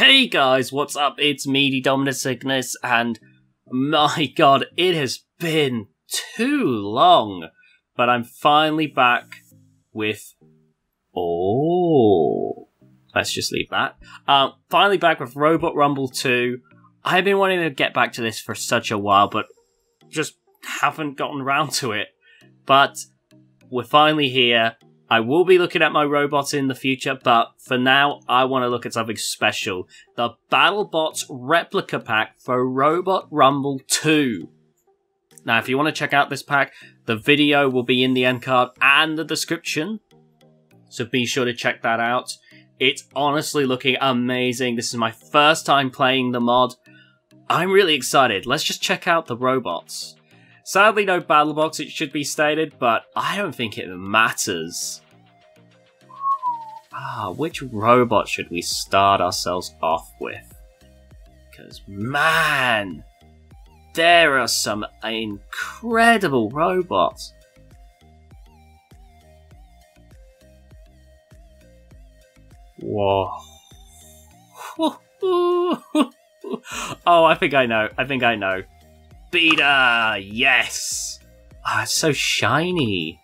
Hey guys, what's up? It's me, Dominus Ignis, and my god, it has been too long, but I'm finally back with... Oh, let's just leave that. Finally back with Robot Rumble 2. I've been wanting to get back to this for such a while, but just haven't gotten around to it. But we're finally here. I will be looking at my robots in the future, but for now, I want to look at something special. The BattleBots Replica Pack for Robot Rumble 2. Now, if you want to check out this pack, the video will be in the end card and the description, so be sure to check that out. It's honestly looking amazing. This is my first time playing the mod. I'm really excited. Let's just check out the robots. Sadly, no BattleBots, it should be stated, but I don't think it matters. Which robot should we start ourselves off with? Because, man, there are some incredible robots. Whoa. Oh, I think I know. Beta! Yes! Ah, it's so shiny.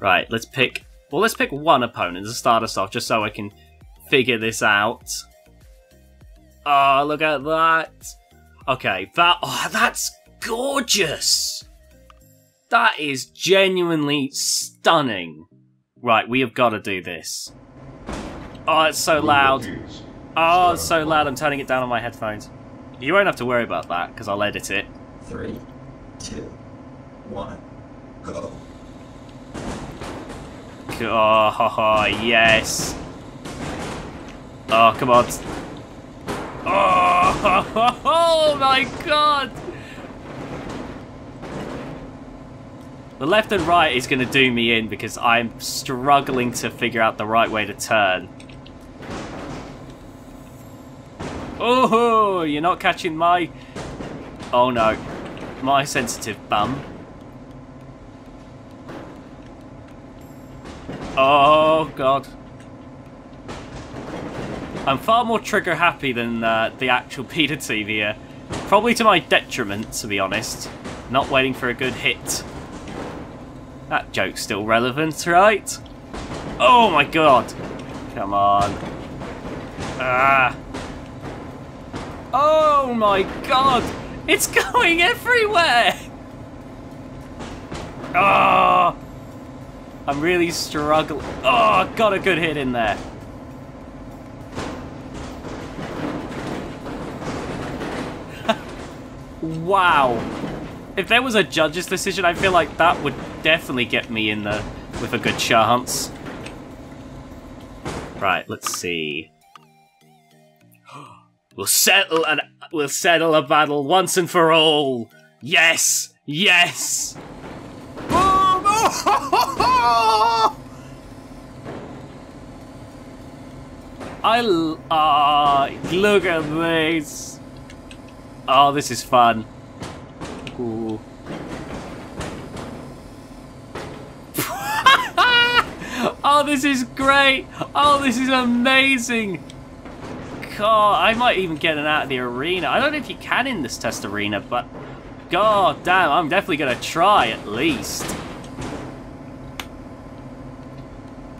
Right, let's pick... Well, let's pick one opponent to start us off, just so I can figure this out. Oh, look at that. Okay, that's gorgeous! That is genuinely stunning. Right, we have got to do this. Oh, it's so loud. Oh, it's so loud, I'm turning it down on my headphones. You won't have to worry about that, because I'll edit it. 3, 2, 1, go. Oh, yes. Oh, come on. Oh my god. The left and right is going to do me in because I'm struggling to figure out the right way to turn. Oh, you're not catching my... Oh no. My sensitive bum. Oh god. I'm far more trigger happy than the actual Peter TV. Probably to my detriment, to be honest. Not waiting for a good hit. That joke's still relevant, right? Oh my god. Come on. Ah. Oh my god. It's going everywhere! Oh, I'm really struggling. Oh, got a good hit in there. Wow. If there was a judge's decision, I feel like that would definitely get me in there with a good chance. Right, let's see. We'll settle a battle once and for all. Yes, yes. Boom! Look at this. Oh, this is fun. Ooh. Oh, this is great. Oh, this is amazing. God, I might even get an out of the arena. I don't know if you can in this test arena, but god damn, I'm definitely going to try at least.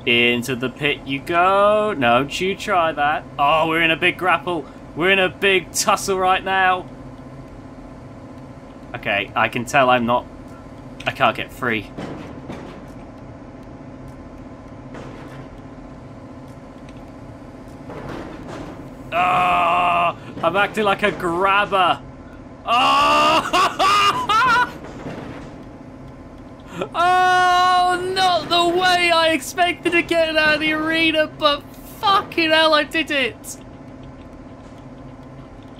Into the pit you go. No, you try that. Oh, we're in a big grapple. We're in a big tussle right now. Okay, I can tell I'm not... I can't get free. Oh, I'm acting like a grabber. Oh! Oh, not the way I expected to get out of the arena, but fucking hell, I did it.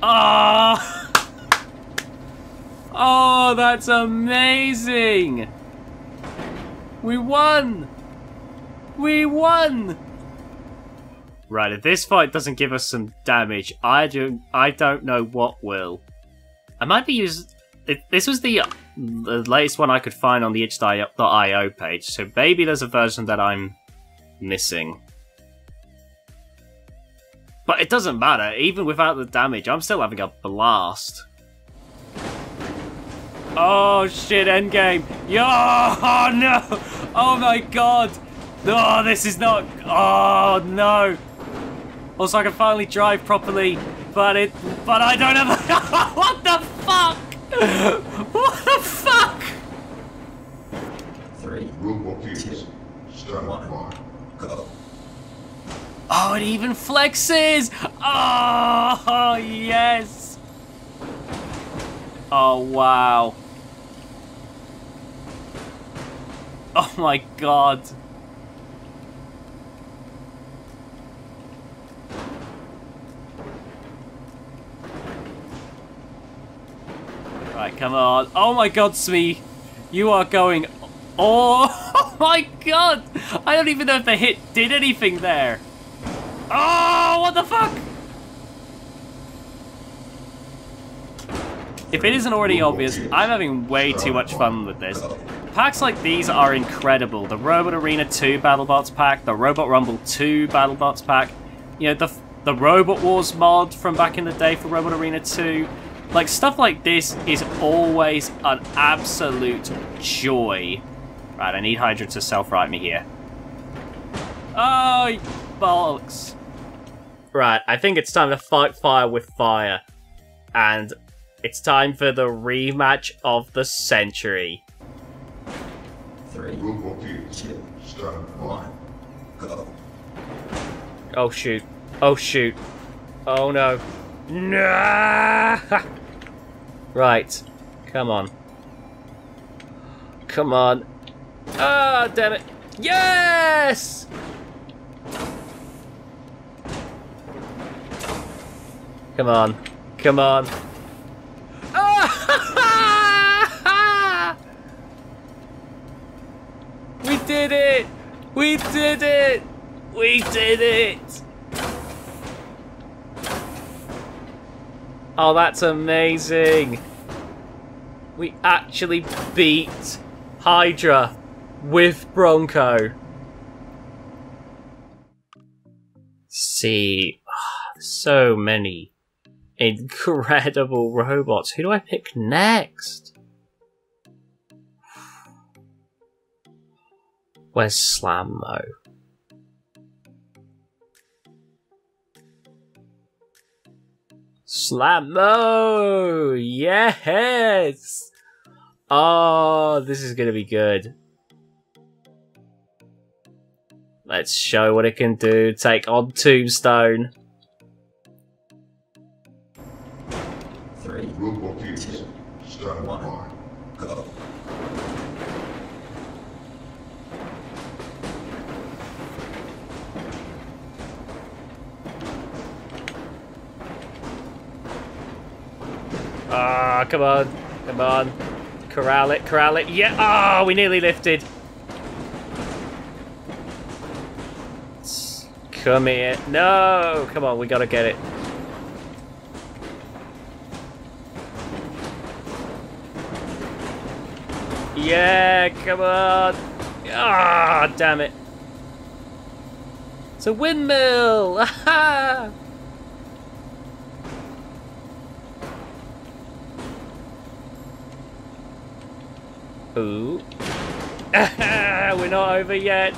Oh, oh, that's amazing. We won. We won. Right, if this fight doesn't give us some damage, I don't know what will. I might be using... This was the latest one I could find on the itch.io page, so maybe there's a version that I'm missing. But it doesn't matter, even without the damage, I'm still having a blast. Oh shit, Endgame. Yo, oh no! Oh my god! No, this is not... Oh no! Also, I can finally drive properly, but I don't have a... What the fuck? What the fuck? 3, 2, 1, go. Oh, it even flexes! Oh, yes! Oh, wow. Oh my god. Right, come on. Oh my god, Smee. You are going... Oh my god! I don't even know if the hit did anything there. Oh, what the fuck? If it isn't already obvious, I'm having way too much fun with this. Packs like these are incredible. The Robot Arena 2 BattleBots pack, the Robot Rumble 2 BattleBots pack, you know, the Robot Wars mod from back in the day for Robot Arena 2. Like, stuff like this is always an absolute joy. Right, I need Hydra to self-right me here. Oh, bollocks. Right, I think it's time to fight fire with fire. And it's time for the rematch of the century. 3, 2, 1, go. Oh shoot. Oh shoot. Oh no. No! Right. Come on. Come on. Ah, oh, damn it. Yes! Come on. Come on. We did it! We did it! We did it! Oh, that's amazing. We actually beat Hydra with Bronco. See, so many incredible robots. Who do I pick next? Where's Slammo? Slammo! Yes! Oh, this is gonna be good. Let's show what it can do. Take on Tombstone. 3, 2, 1, go. Ah, come on, come on. Corral it, corral it. Yeah, ah, we nearly lifted. Come here. No, come on, we gotta get it. Yeah, come on. Ah, damn it. It's a windmill. Aha! Ooh. We're not over yet.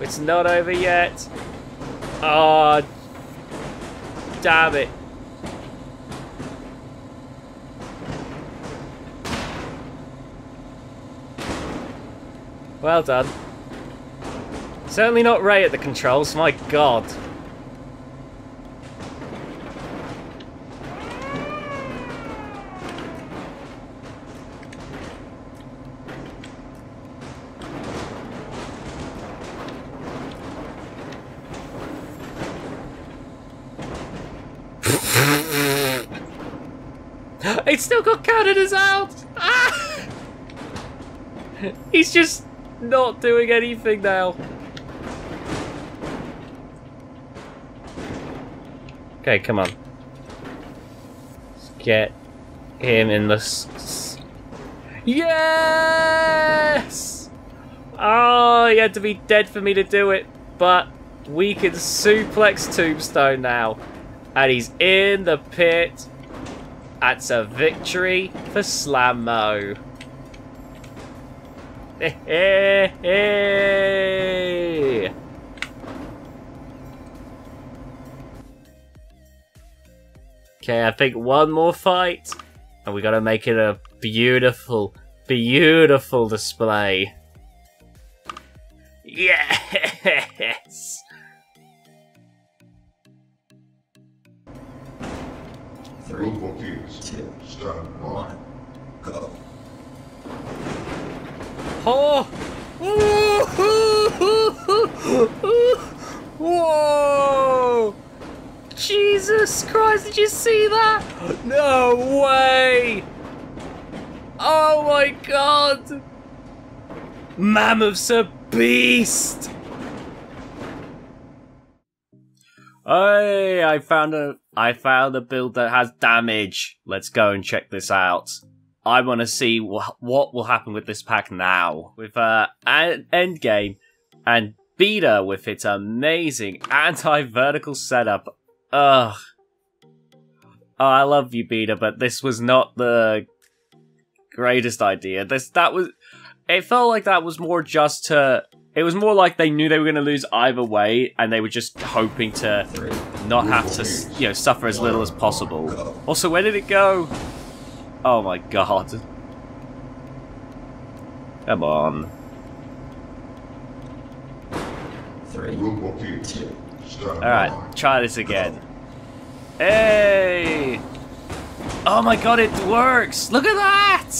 It's not over yet. Oh, damn it. Well done. Certainly not Ray at the controls, my god. It's still got counted as out! Ah! He's just not doing anything now. Okay, come on. Let's get him in the... Yes! Oh, he had to be dead for me to do it, but We can suplex Tombstone now. And he's in the pit. That's a victory for Slammo. Hey! Okay, I think one more fight, and we got to make it a beautiful, beautiful display. Yes! Three, two, start, one, go. Oh! Whoa! Jesus Christ, did you see that? No way! Oh my god! Mammoth's a beast! Hey, I found a build that has damage. Let's go and check this out. I want to see what will happen with this pack now. With Endgame and Beta with its amazing anti-vertical setup. Ugh. Oh, I love you, Beta, but this was not the greatest idea. It felt like that was more just to... It was more like they knew they were going to lose either way, and they were just hoping to not have to, you know, suffer as little as possible. Also, where did it go? Oh my god. Come on. Three. Alright, try this again. Hey! Oh my god, it works! Look at that!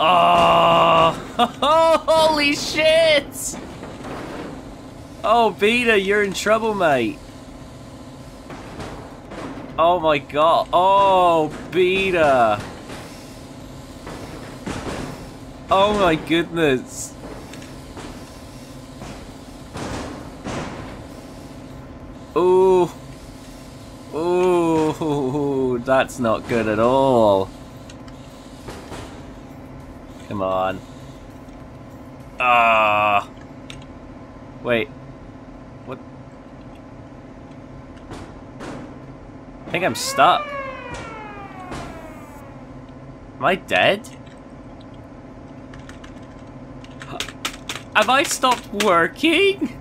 Oh! Holy shit! Oh, Beta, you're in trouble, mate. Oh my god. Oh, Beta. Oh my goodness. Ooh. Ooh. That's not good at all. Come on. Ah. Wait. I think I'm stuck. Am I dead? Have I stopped working?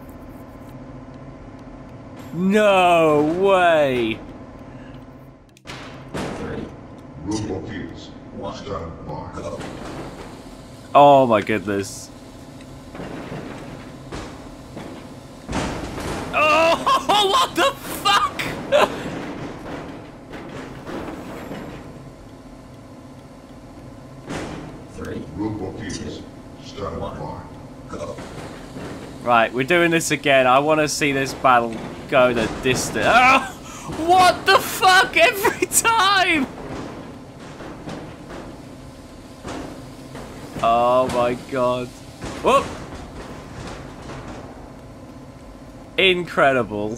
No way. Oh my goodness. Oh, what the fuck? Right, we're doing this again. I want to see this battle go the distance. Oh, what the fuck? Every time! Oh my god. Whoop! Incredible.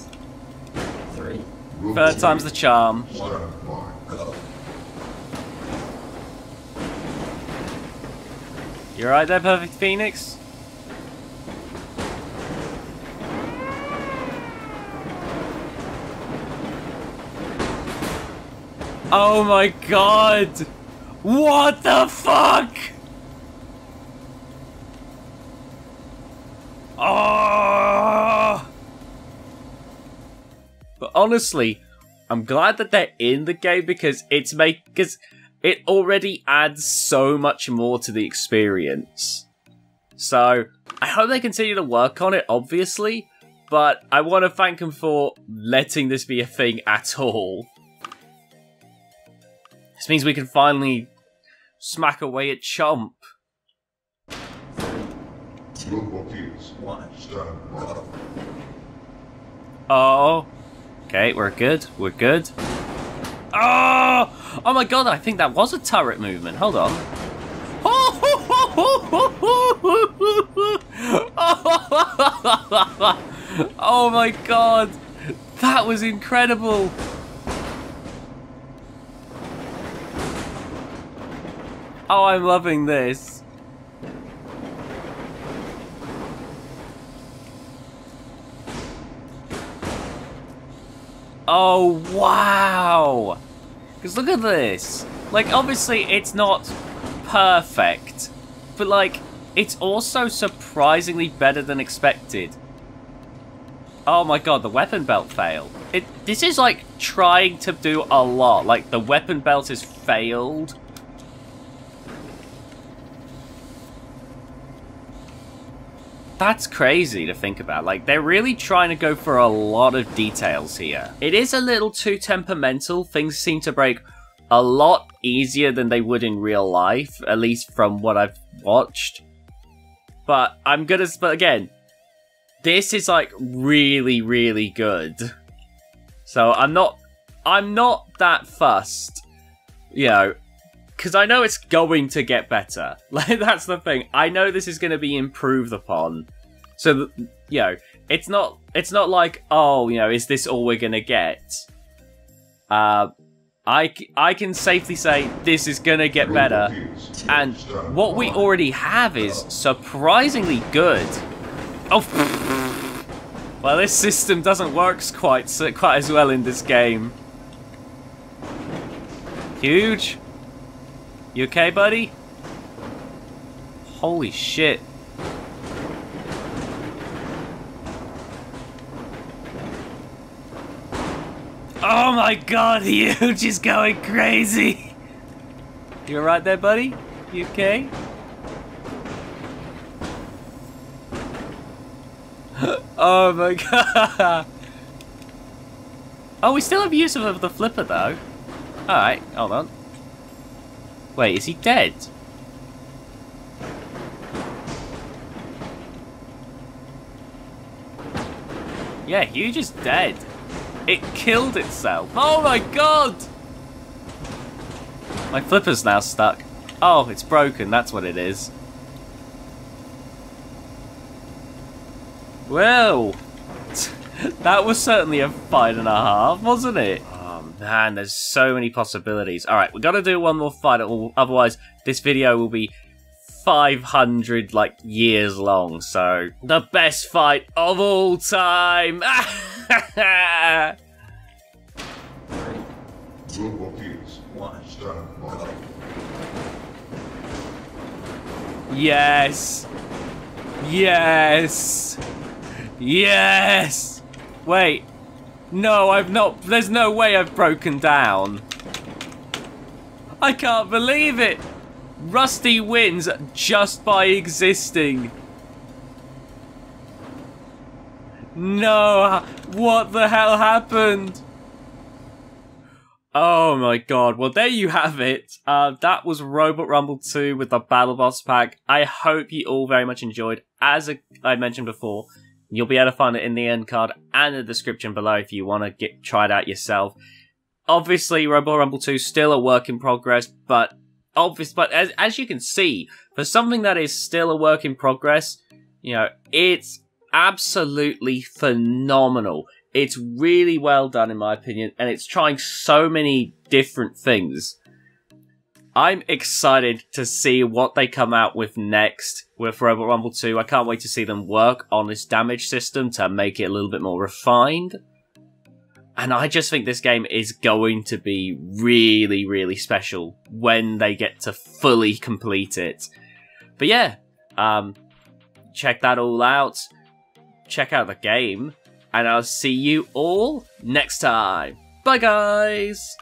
Third time's the charm. You alright there, Perfect Phoenix? Oh my god! What the fuck?! Oh! But honestly, I'm glad that they're in the game because it already adds so much more to the experience. So, I hope they continue to work on it, obviously, but I want to thank them for letting this be a thing at all. This means we can finally smack away at Chomp. Oh. Okay, we're good, we're good. Oh! Oh my god, I think that was a turret movement. Hold on. Oh my god. That was incredible. Oh, I'm loving this. Oh, wow! Because look at this. Like, obviously, it's not perfect. But, like, it's also surprisingly better than expected. Oh my god, the weapon belt failed. This is, like, trying to do a lot. Like, the weapon belt has failed. That's crazy to think about. Like, they're really trying to go for a lot of details here. It is a little too temperamental. Things seem to break a lot easier than they would in real life, at least from what I've watched. But I'm gonna, again, this is like really, really good. So I'm not that fussed, you know, because I know it's going to get better. Like, that's the thing. I know this is going to be improved upon. So, you know, it's not like, oh, you know, is this all we're going to get? I can safely say this is going to get better. And what we already have is surprisingly good. Oh, well, this system doesn't work quite as well in this game. Huge. You okay, buddy? Holy shit. Oh my god, Huge is going crazy! You alright there, buddy? You okay? Oh my god! Oh, we still have use of the flipper though. Alright, hold on. Wait, is he dead? Yeah, Huge is dead. It killed itself. Oh my god! My flipper's now stuck. Oh, it's broken, that's what it is. Well, that was certainly a 5.5, wasn't it? Man, there's so many possibilities. Alright, we've got to do one more fight, otherwise this video will be 500, like, years long. So, the best fight of all time! Yes! Yes! Yes! Wait. No, I've not. There's no way I've broken down. I can't believe it. Rusty wins just by existing. No, what the hell happened? Oh my god. Well, there you have it. That was Robot Rumble 2 with the BattleBots pack. I hope you all very much enjoyed. As I mentioned before, you'll be able to find it in the end card and the description below if you want to try it out yourself. Obviously, Robot Rumble 2 is still a work in progress, but as you can see, for something that is still a work in progress, you know, it's absolutely phenomenal. It's really well done in my opinion, and it's trying so many different things. I'm excited to see what they come out with next with Robot Rumble 2. I can't wait to see them work on this damage system to make it a little bit more refined. And I just think this game is going to be really, really special when they get to fully complete it. But yeah, check that all out. Check out the game. And I'll see you all next time. Bye, guys!